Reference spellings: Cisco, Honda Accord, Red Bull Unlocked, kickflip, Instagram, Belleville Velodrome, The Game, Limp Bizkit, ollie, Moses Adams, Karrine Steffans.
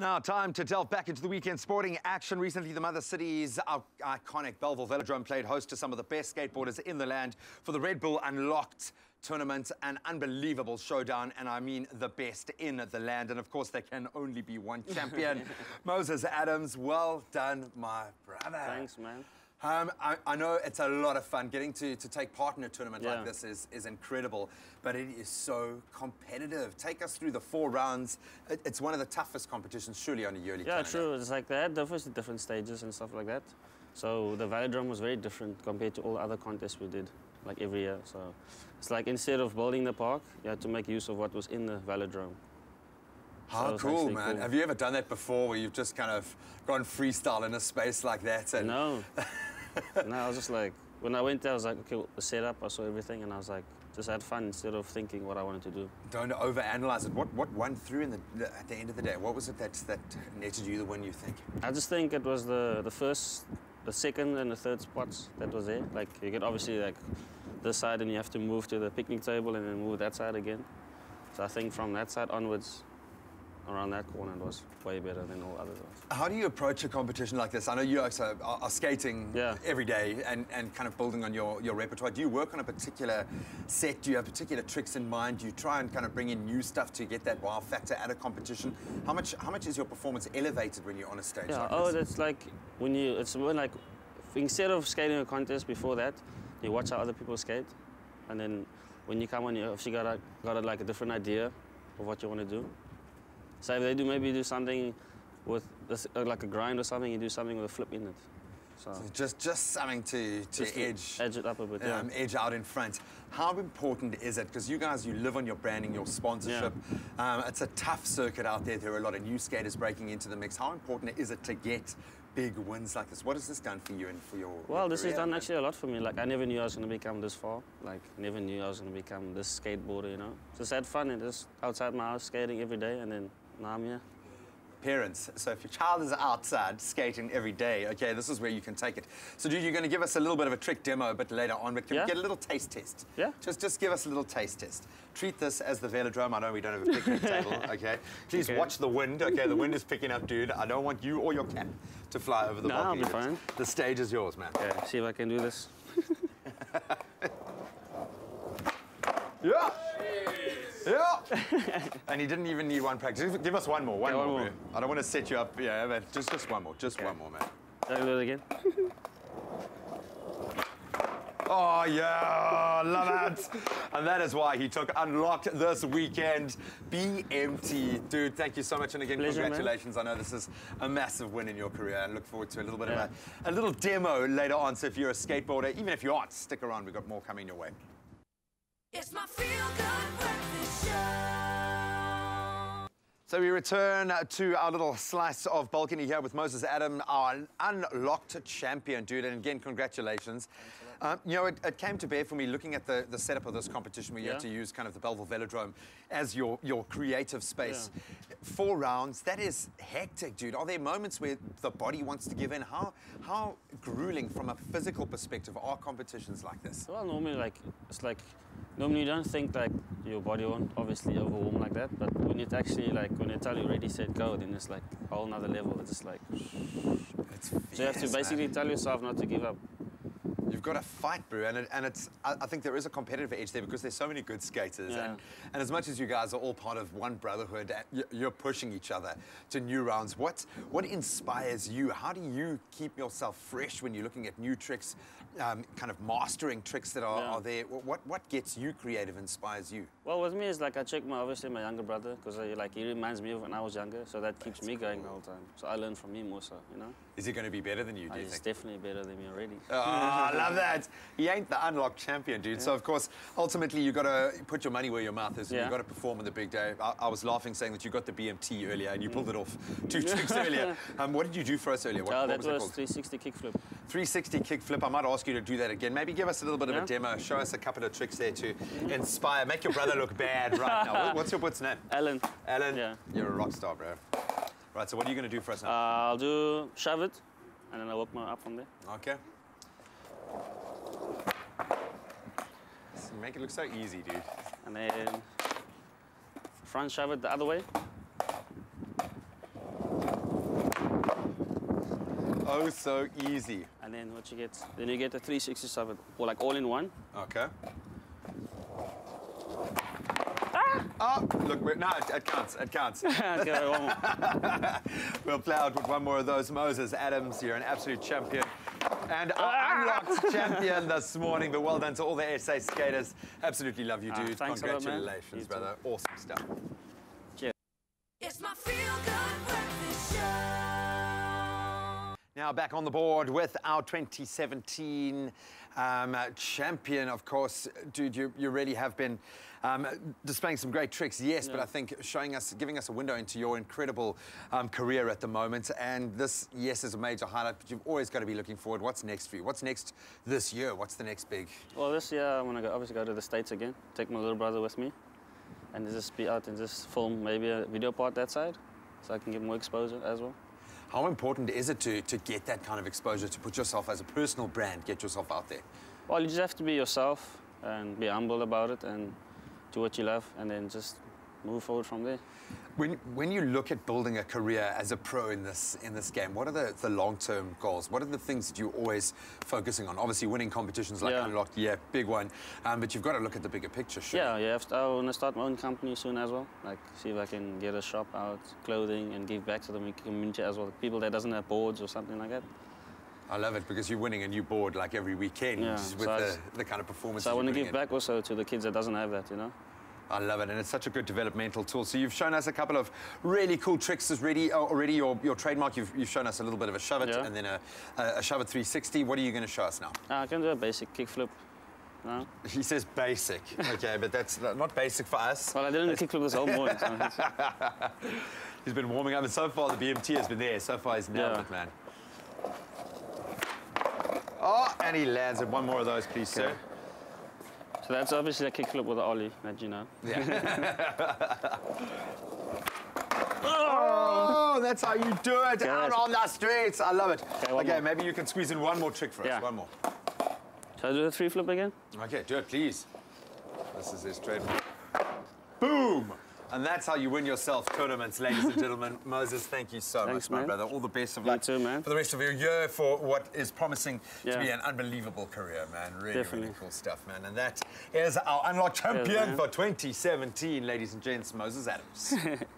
Now, time to delve back into the weekend sporting action. Recently, the Mother City's iconic Belleville Velodrome played host to some of the best skateboarders in the land for the Red Bull Unlocked tournament. An unbelievable showdown, and I mean the best in the land. And, of course, there can only be one champion. Moses Adams, well done, my brother. Thanks, man. I know it's a lot of fun. Getting to take part in a tournament like this is incredible, but it is so competitive. Take us through the four rounds. It's one of the toughest competitions, surely, on a yearly calendar. Yeah, true. It's like they had different stages and stuff like that. So the Velodrome was very different compared to all other contests we did, like every year. So it's like instead of building the park, you had to make use of what was in the Velodrome. How cool, man. Cool. Have you ever done that before where you've just kind of gone freestyle in a space like that? And no. No, I was just like, when I went there, I was like, okay, well, the setup, I saw everything, and I was like, just had fun instead of thinking what I wanted to do. Don't overanalyze it. What won through in at the end of the day? What was it that netted you the win, you think? I just think it was the first, the second, and the third spots that was there. Like, you get obviously like this side, and you have to move to the picnic table and then move that side again. So I think from that side onwards, around that corner, it was way better than all others. How do you approach a competition like this? I know you are skating every day and kind of building on your repertoire. Do you work on a particular set? Do you have particular tricks in mind? Do you try and kind of bring in new stuff to get that wow factor at a competition? How much is your performance elevated when you're on a stage like this? That's like when you, it's more like instead of skating a contest before that, you watch how other people skate, and then when you come on, you obviously got like a different idea of what you want to do. So if they do, maybe you do something with this, like a grind or something, you do something with a flip in it. So just something to edge it up a bit, edge out in front. How important is it? Because you guys, you live on your branding, your sponsorship. Yeah. It's a tough circuit out there. There are a lot of new skaters breaking into the mix. How important is it to get big wins like this? What has this done for you and for your Well, this career, has done actually a lot for me. Like, I never knew I was going to become this far. Like, never knew I was going to become this skateboarder, you know. Just had fun and just outside my house skating every day, and then now I'm here. Parents, so if your child is outside skating every day, okay, this is where you can take it. So, dude, you're going to give us a little bit of a trick demo a bit later on, but can we get a little taste test? Yeah. Just give us a little taste test. Treat this as the Velodrome. I know we don't have a picnic table, okay? Please watch the wind, okay? The wind is picking up, dude. I don't want you or your cat to fly over the balcony. I'll be fine. The stage is yours, man. Okay, see if I can do this. Yeah! Yeah. And he didn't even need one practice. Give us one more. One more. I don't want to set you up. Yeah, but just one more. One more, man. Can I do it again? Oh, yeah. Love it. And that is why he took Unlocked this weekend. BMT. Dude, thank you so much. And again, pleasure, congratulations. Man. I know this is a massive win in your career. And look forward to a little bit of a little demo later on. So if you're a skateboarder, even if you aren't, stick around. We've got more coming your way. It's my feel-good breakfast show. So we return to our little slice of balcony here with Moses Adams, our Unlocked champion, dude. And again, congratulations. You know, it came to bear for me looking at the setup of this competition where you had to use kind of the Belleville Velodrome as your creative space. Yeah. 4 rounds, that is hectic, dude. Are there moments where the body wants to give in? How grueling from a physical perspective are competitions like this? Well, normally, like, it's like, normally you don't think like your body won't obviously overwarm like that, but when it's actually like when they tell you ready, set, go, then it's like a whole nother level. It's just like it's fierce, so you have to basically tell yourself not to give up. You've got to fight, bro, and I think there is a competitive edge there because there's so many good skaters, and as much as you guys are all part of one brotherhood, you're pushing each other to new rounds. What inspires you? How do you keep yourself fresh when you're looking at new tricks, kind of mastering tricks that are there? What gets you creative, inspires you? Well, with me is like I check obviously my younger brother, because like he reminds me of when I was younger, so that keeps me going the whole time. So I learn from him also, you know. Is he going to be better than you? Do you think? He's definitely better than me already. Oh, love that. He ain't the Unlocked champion, dude. Yeah. So, of course, ultimately, you've got to put your money where your mouth is. Yeah. You've got to perform on the big day. I was laughing saying that you got the BMT earlier and you pulled it off 2 tricks earlier. What did you do for us earlier? That was 360 kickflip. 360 kickflip. I might ask you to do that again. Maybe give us a little bit of a demo. Show us a couple of tricks there to inspire. Make your brother look bad right now. What's your brother's name? Alan. Alan, you're a rock star, bro. Right, so what are you going to do for us now? I'll do shove it, and then I'll work up from there. Okay. So you make it look so easy, dude. And then front shove it the other way. Oh, so easy. And then what you get, then you get the 367, or like all in one. Okay. Ah! Oh, look, no, it counts, it counts. We'll play out with one more of those. Moses Adams, you're an absolute champion. And our Unlocked champion this morning, but well done to all the SA skaters. Absolutely love you, dude. Congratulations, brother. Awesome stuff. Cheers. It's my feel-good breakfast show. Now back on the board with our 2017 champion, of course. Dude, you really have been displaying some great tricks, yes, yeah. But I think showing us, giving us a window into your incredible career at the moment. And this, yes, is a major highlight, but you've always got to be looking forward. What's next for you? What's next this year? What's the next big? Well, this year I'm going to obviously go to the States again, take my little brother with me, and just be out and just film maybe a video part that side, so I can get more exposure as well. How important is it to get that kind of exposure, to put yourself as a personal brand, get yourself out there? Well, you just have to be yourself and be humble about it and do what you love, and then just move forward from there. When you look at building a career as a pro in this game, what are the long-term goals? What are the things that you're always focusing on? Obviously, winning competitions like Unlocked, big one. But you've got to look at the bigger picture, sure. Yeah, I want to start my own company soon as well. Like, see if I can get a shop out, clothing, and give back to the community as well. The people that doesn't have boards or something like that. I love it, because you're winning a new board like every weekend with the kind of performances. So I want to give back also to the kids that doesn't have that, you know? I love it, and it's such a good developmental tool. So you've shown us a couple of really cool tricks already. Your trademark, you've shown us a little bit of a shove it and then a shove it 360. What are you going to show us now? I can do a basic kickflip. No? He says basic, okay, but that's not basic for us. Well, I didn't kickflip this whole morning. He's been warming up, and so far the BMT has been there. So far he's nailed it, man. Oh, and he lands it. One more of those, please, sir. So that's obviously a kickflip with an ollie, that you know. Yeah. Oh, that's how you do it, out on the streets. I love it. Okay, maybe you can squeeze in one more trick for us. One more. Shall I do the three flip again? Okay, do it, please. This is his trademark. Boom! And that's how you win yourself tournaments, ladies and gentlemen. Moses, thank you so much, my brother. All the best of luck for the rest of your year, for what is promising to be an unbelievable career, man. Really, really cool stuff, man. And that is our Unlocked champion for 2017, ladies and gents, Moses Adams.